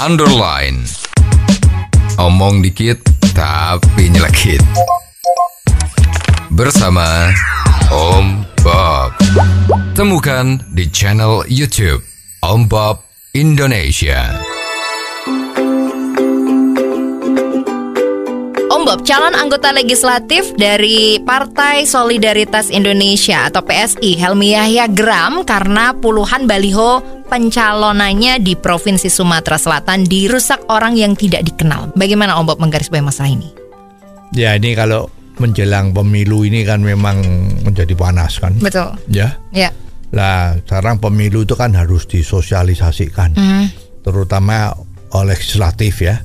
underline. Omong dikit tapi nyelekit. Bersama Om Bob. Temukan di channel YouTube Om Bob Indonesia. Om Bob, calon anggota legislatif dari Partai Solidaritas Indonesia atau PSI, Helmy Yahya geram karena puluhan baliho pencalonannya di Provinsi Sumatera Selatan dirusak orang yang tidak dikenal. Bagaimana Om Bob menggarisbawahi masalah ini? Ya, ini kalau menjelang pemilu ini kan memang menjadi panas kan. Betul. Ya. Ya. Lah, sekarang pemilu itu kan harus disosialisasikan, terutama oleh legislatif ya.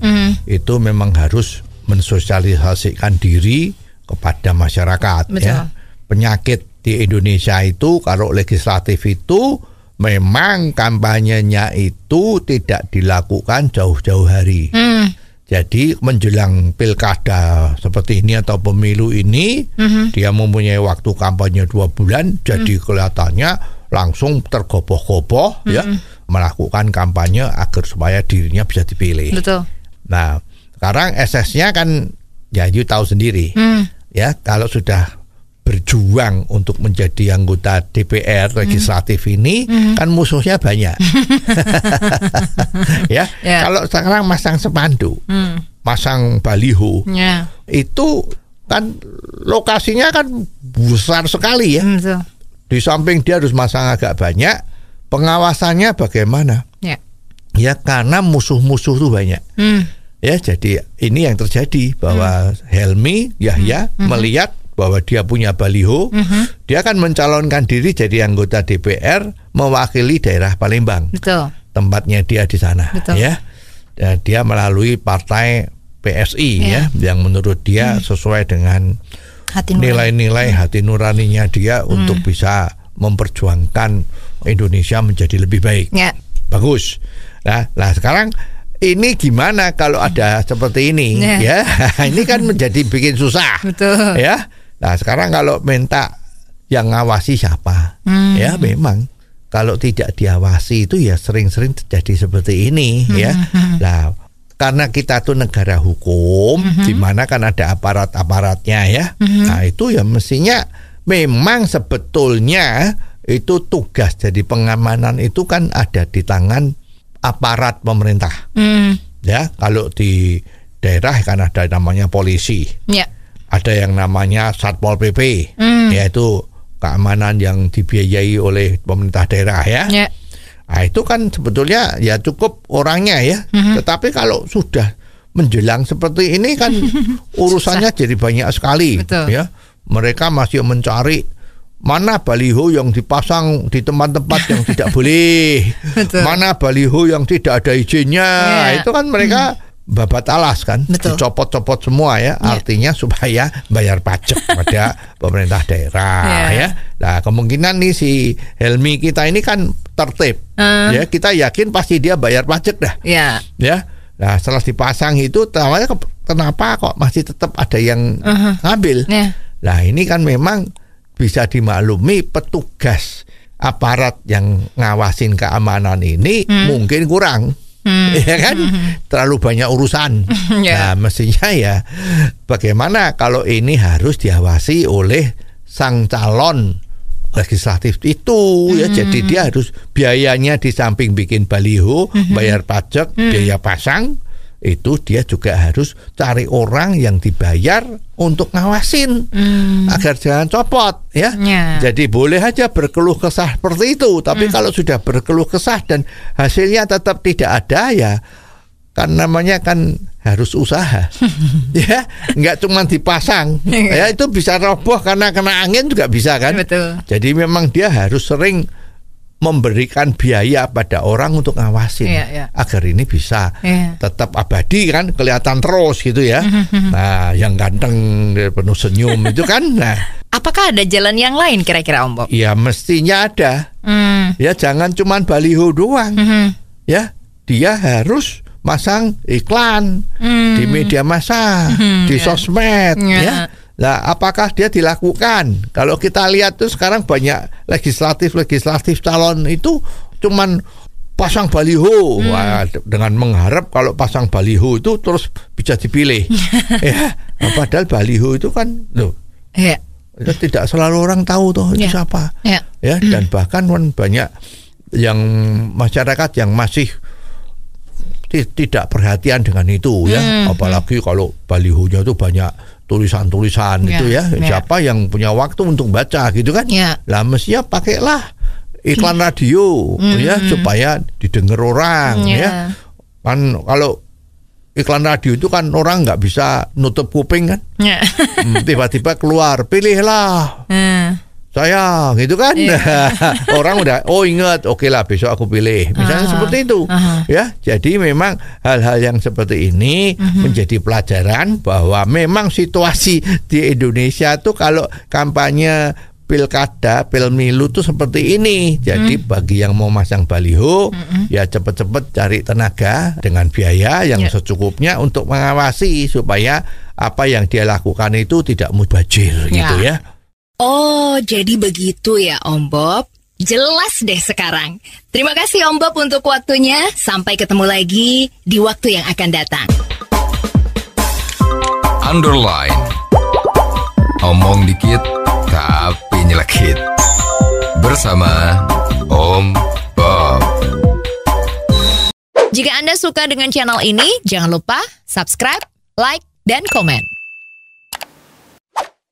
Itu memang harus mensosialisasikan diri kepada masyarakat. Betul. Ya. Penyakit di Indonesia itu kalau legislatif itu memang kampanyenya itu tidak dilakukan jauh-jauh hari. Jadi menjelang pilkada seperti ini atau pemilu ini, dia mempunyai waktu kampanye 2 bulan. Jadi kelihatannya langsung tergopoh-gopoh ya, melakukan kampanye agar supaya dirinya bisa dipilih. Betul. Nah sekarang SS-nya kan ya you tahu sendiri. Ya kalau sudah berjuang untuk menjadi anggota DPR legislatif ini kan musuhnya banyak. Ya, yeah. Kalau sekarang masang spanduk, masang baliho, itu kan lokasinya kan besar sekali ya. Di samping dia harus masang agak banyak, pengawasannya bagaimana? Yeah. Ya karena musuh-musuh itu banyak. Ya jadi ini yang terjadi bahwa Helmy Yahya melihat bahwa dia punya baliho, dia akan mencalonkan diri jadi anggota DPR mewakili daerah Palembang. Betul. Tempatnya dia di sana. Betul. Ya. Dan dia melalui partai PSI ya, yang menurut dia sesuai dengan nilai-nilai hati nuraninya dia untuk bisa memperjuangkan Indonesia menjadi lebih baik. Ya. Bagus. Nah, sekarang ini gimana kalau ada seperti ini ya? Ini kan menjadi bikin susah. Betul. Ya. Nah sekarang kalau minta yang ngawasi siapa? Ya memang kalau tidak diawasi itu ya sering-sering terjadi seperti ini ya. Nah karena kita tuh negara hukum, di mana kan ada aparat-aparatnya ya. Nah itu ya mestinya memang sebetulnya itu tugas jadi pengamanan itu kan ada di tangan aparat pemerintah. Ya, kalau di daerah kan ada namanya polisi. Ya. Ada yang namanya Satpol PP, yaitu keamanan yang dibiayai oleh pemerintah daerah ya. Ya. Nah, itu kan sebetulnya ya cukup orangnya ya. Tetapi kalau sudah menjelang seperti ini kan urusannya jadi banyak sekali. Betul. Ya. Mereka masih mencari mana baliho yang dipasang di tempat-tempat yang tidak boleh. Betul. Mana baliho yang tidak ada izinnya. Yeah. Itu kan mereka babat alas kan. Betul. Dicopot-copot semua ya. Yeah. Artinya supaya bayar pajak pada pemerintah daerah. Yeah. Ya. Nah kemungkinan nih si Helmy kita ini kan tertib. Ya, kita yakin pasti dia bayar pajak dah. Yeah. Ya. Nah setelah dipasang itu kenapa kok masih tetap ada yang ngambil. Yeah. Nah ini kan memang bisa dimaklumi petugas aparat yang ngawasin keamanan ini mungkin kurang, ya kan? Terlalu banyak urusan. Yeah. Nah, mestinya ya bagaimana kalau ini harus diawasi oleh sang calon legislatif itu ya. Jadi dia harus biayanya di samping bikin baliho, bayar pajak, biaya pasang. Itu dia juga harus cari orang yang dibayar untuk ngawasin agar jangan copot ya. Yeah. Jadi boleh aja berkeluh kesah seperti itu, tapi kalau sudah berkeluh kesah dan hasilnya tetap tidak ada ya kan namanya kan harus usaha. Ya, nggak cuma dipasang. Ya itu bisa roboh karena kena angin juga bisa kan. Betul. Jadi memang dia harus sering memberikan biaya pada orang untuk ngawasin agar ini bisa tetap abadi kan, kelihatan terus gitu ya. Nah yang ganteng penuh senyum itu kan. Nah apakah ada jalan yang lain kira-kira Om Bob? Ya mestinya ada. Ya jangan cuma baliho doang. Ya dia harus masang iklan di media massa, di sosmed ya. Nah, apakah dia dilakukan? Kalau kita lihat tuh sekarang banyak legislatif calon itu cuman pasang baliho. Wah, dengan mengharap kalau pasang baliho itu terus bisa dipilih. Ya, padahal baliho itu kan loh, itu tidak selalu orang tahu toh itu siapa. Ya, dan bahkan banyak yang masyarakat yang masih tidak perhatian dengan itu, ya. Apalagi kalau balihonya itu banyak tulisan-tulisan itu, ya. Siapa yang punya waktu untuk baca gitu kan? Lah mestinya pakailah iklan radio, ya, supaya didengar orang, ya. Kan kalau iklan radio itu kan orang nggak bisa nutup kuping kan? Tiba-tiba keluar, pilihlah. Saya gitu kan, orang udah ingat, oke lah besok aku pilih, misalnya seperti itu, ya. Jadi memang hal-hal yang seperti ini menjadi pelajaran bahwa memang situasi di Indonesia tuh kalau kampanye pilkada, pemilu tuh seperti ini. Jadi bagi yang mau masang baliho, ya cepet-cepet cari tenaga dengan biaya yang secukupnya untuk mengawasi supaya apa yang dia lakukan itu tidak mubazir, gitu ya. Oh, jadi begitu ya, Om Bob. Jelas deh sekarang. Terima kasih, Om Bob, untuk waktunya. Sampai ketemu lagi di waktu yang akan datang. Underline. Omong dikit, tapi nyelekit. Bersama Om Bob. Jika Anda suka dengan channel ini, jangan lupa subscribe, like, dan komen.